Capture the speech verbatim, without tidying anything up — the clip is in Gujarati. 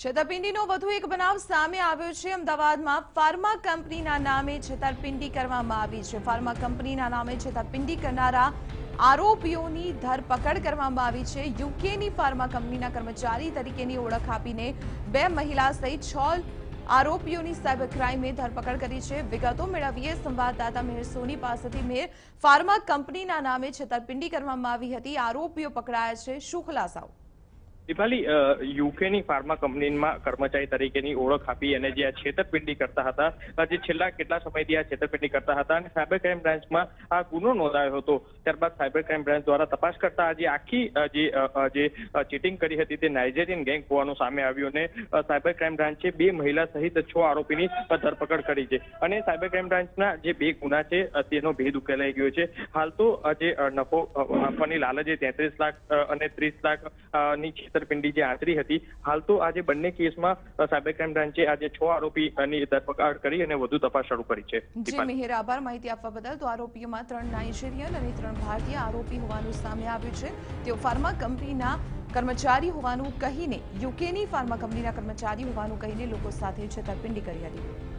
છેતરપિંડીનો વધુ એક બનાવ સામે આવ્યો છે। અમદાવાદમાં ફાર્મા કંપનીના નામે છેતરપિંડી કરવામાં આવી છે। ફાર્મા કંપનીના નામે છેતરપિંડી કરનારા આરોપીઓની ધરપકડ કરવામાં આવી છે। યુકેની ફાર્મા કંપનીના કર્મચારી તરીકેની ઓળખ આપીને બે મહિલા સહિત છ આરોપીઓની સાયબર ક્રાઇમે ધરપકડ કરી છે। વિગતો મેળવીએ સંવાદદાતા મેહર સોની પાસેથી। મેહર, ફાર્મા કંપનીના નામે છેતરપિંડી કરવામાં આવી હતી, આરોપીઓ પકડાયા છે, શું ખુલાસાઓ? દીપાલી, યુકેની ફાર્મા કંપનીમાં કર્મચારી તરીકેની ઓળખ આપી અને જે આ છેતરપિંડી કરતા હતા, જે છેલ્લા કેટલા સમયથી આ છેતરપિંડી કરતા હતા અને સાયબર ક્રાઇમ બ્રાન્ચમાં આ ગુનો નોંધાયો હતો, ત્યારબાદ સાયબર ક્રાઇમ બ્રાન્ચ દ્વારા તપાસ કરતા આજે આખી જે ચીટિંગ કરી હતી તે નાઇજેરિયન ગેંગ હોવાનું સામે આવ્યું અને સાયબર ક્રાઇમ બ્રાન્ચે બે મહિલા સહિત છ આરોપીની ધરપકડ કરી છે અને સાયબર ક્રાઇમ બ્રાન્ચના જે બે ગુના છે તેનો ભેદ ઉકેલાઈ ગયો છે। હાલ તો જે નફો નફાની લાલચે તેત્રીસ લાખ અને ત્રીસ લાખની છેતરપિંડી જે આચરી હતી, હાલ તો આજે બંને કેસમાં સાયબર ક્રાઇમ બ્રાન્ચે આજે છ આરોપીની ધરપકડ કરી અને વધુ તપાસ શરૂ કરી છે। જી મિહિર, આભાર માહિતી આપવા બદલ। તો આરોપીઓમાં ત્રણ નાઇજેરિયન અને ત્રણ ભારતીય આરોપી હોવાનું સામે આવ્યું છે। તેઓ ફાર્મા કંપનીના કર્મચારી હોવાનું કહીને યુકેની ફાર્મા કંપનીના કર્મચારી હોવાનું કહીને લોકો સાથે છેતરપિંડી કરી હતી।